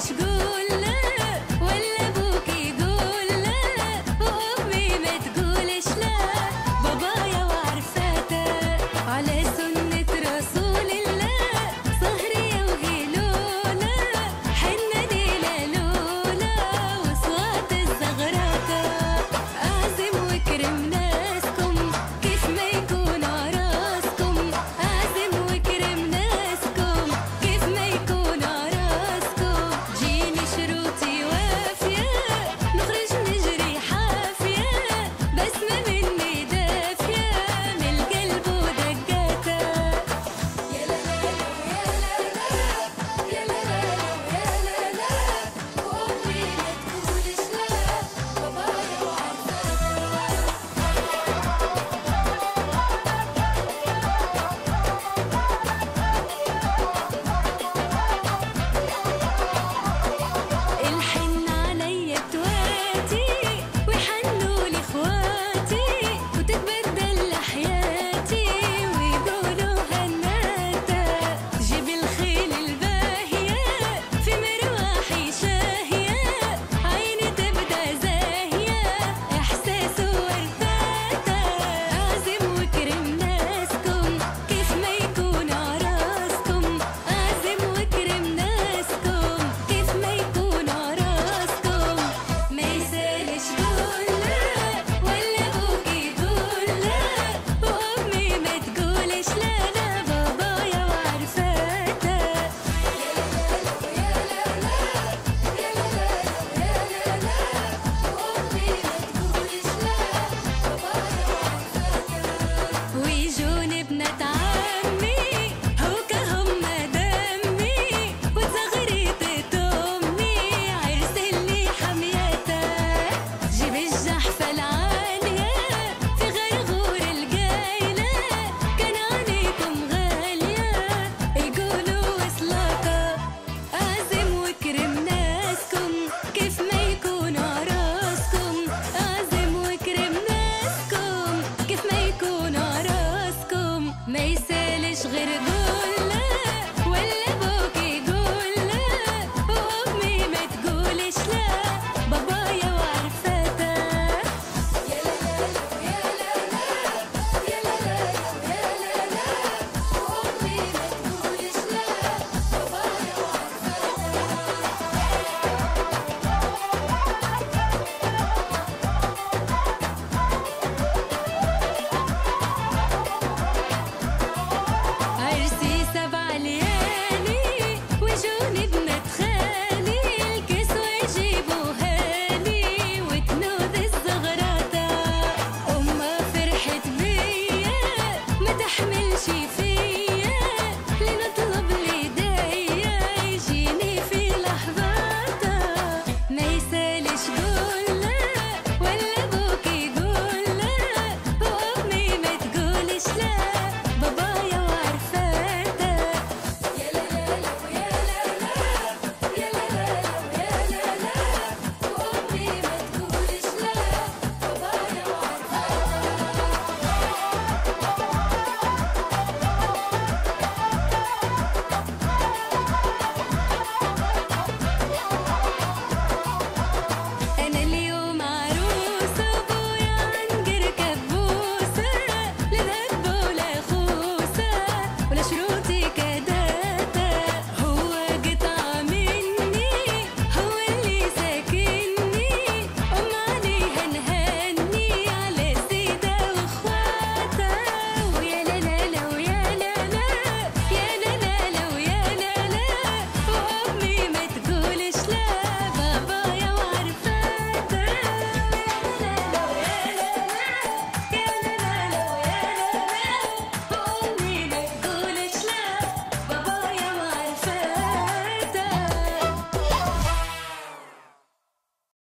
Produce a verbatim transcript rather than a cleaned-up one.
Miselch Goulah.